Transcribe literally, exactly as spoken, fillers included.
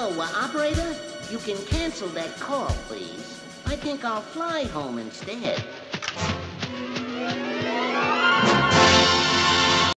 So, uh, operator, you can cancel that call, please. I think I'll fly home instead.